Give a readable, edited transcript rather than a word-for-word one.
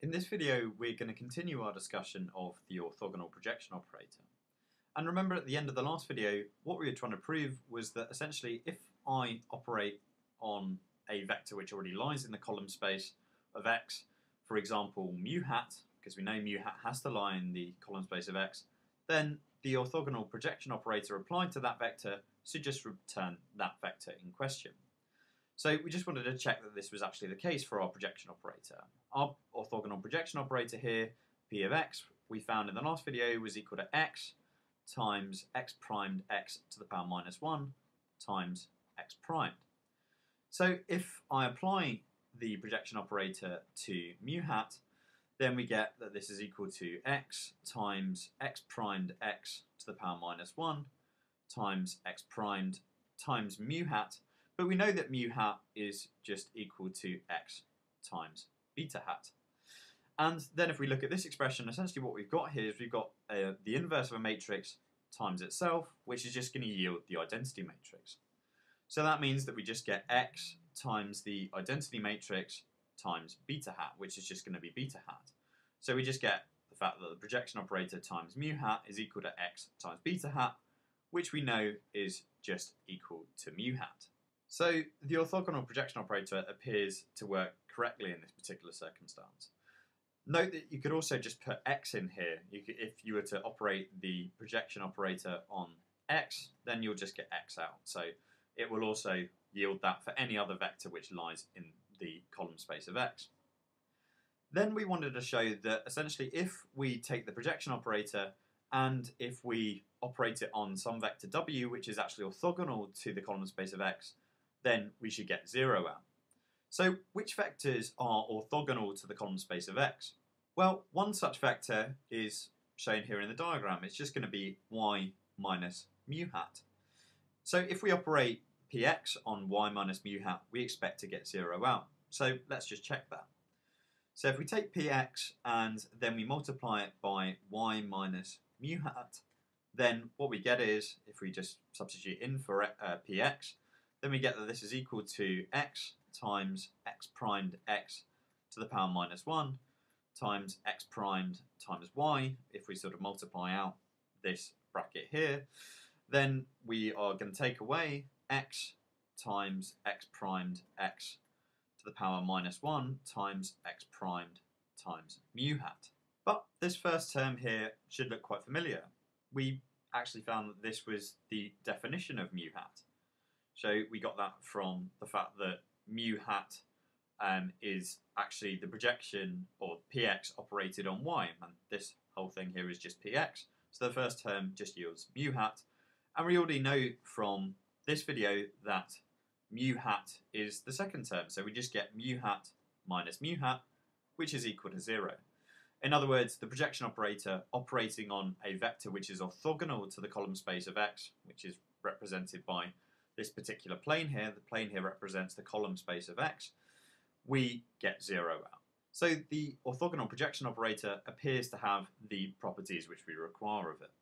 In this video, we're going to continue our discussion of the orthogonal projection operator. And remember, at the end of the last video, what we were trying to prove was that essentially if I operate on a vector which already lies in the column space of x, for example mu hat, because we know mu hat has to lie in the column space of x, then the orthogonal projection operator applied to that vector should just return that vector in question. So we just wanted to check that this was actually the case for our projection operator. Our orthogonal projection operator here, p of x, we found in the last video was equal to x times x primed x to the power minus 1 times x primed. So if I apply the projection operator to mu hat, then we get that this is equal to x times x primed x to the power minus 1 times x primed times mu hat, but we know that mu hat is just equal to x times beta hat. And then if we look at this expression, essentially what we've got here is we've got the inverse of a matrix times itself, which is just going to yield the identity matrix. So that means that we just get x times the identity matrix times beta hat, which is just going to be beta hat. So we just get the fact that the projection operator times mu hat is equal to x times beta hat, which we know is just equal to mu hat. So the orthogonal projection operator appears to work correctly in this particular circumstance. Note that you could also just put x in here. If you were to operate the projection operator on x, then you'll just get x out. So it will also yield that for any other vector which lies in the column space of x. Then we wanted to show that essentially if we take the projection operator and if we operate it on some vector w, which is actually orthogonal to the column space of x, then we should get 0 out. So which vectors are orthogonal to the column space of x? Well, one such vector is shown here in the diagram. It's just going to be y minus mu hat. So if we operate px on y minus mu hat, we expect to get 0 out. So let's just check that. So if we take px and then we multiply it by y minus mu hat, then what we get is, if we just substitute in for px, then we get that this is equal to x times x primed x to the power minus 1 times x primed times y. If we sort of multiply out this bracket here, then we are going to take away x times x primed x to the power minus 1 times x primed times mu hat. But this first term here should look quite familiar. We actually found that this was the definition of mu hat. So we got that from the fact that mu hat is actually the projection or px operated on y, and this whole thing here is just px. So the first term just yields mu hat, and we already know from this video that mu hat is the second term, so we just get mu hat minus mu hat, which is equal to 0. In other words, the projection operator operating on a vector which is orthogonal to the column space of x, which is represented by this particular plane here. The plane here represents the column space of x. We get 0 out. So the orthogonal projection operator appears to have the properties which we require of it.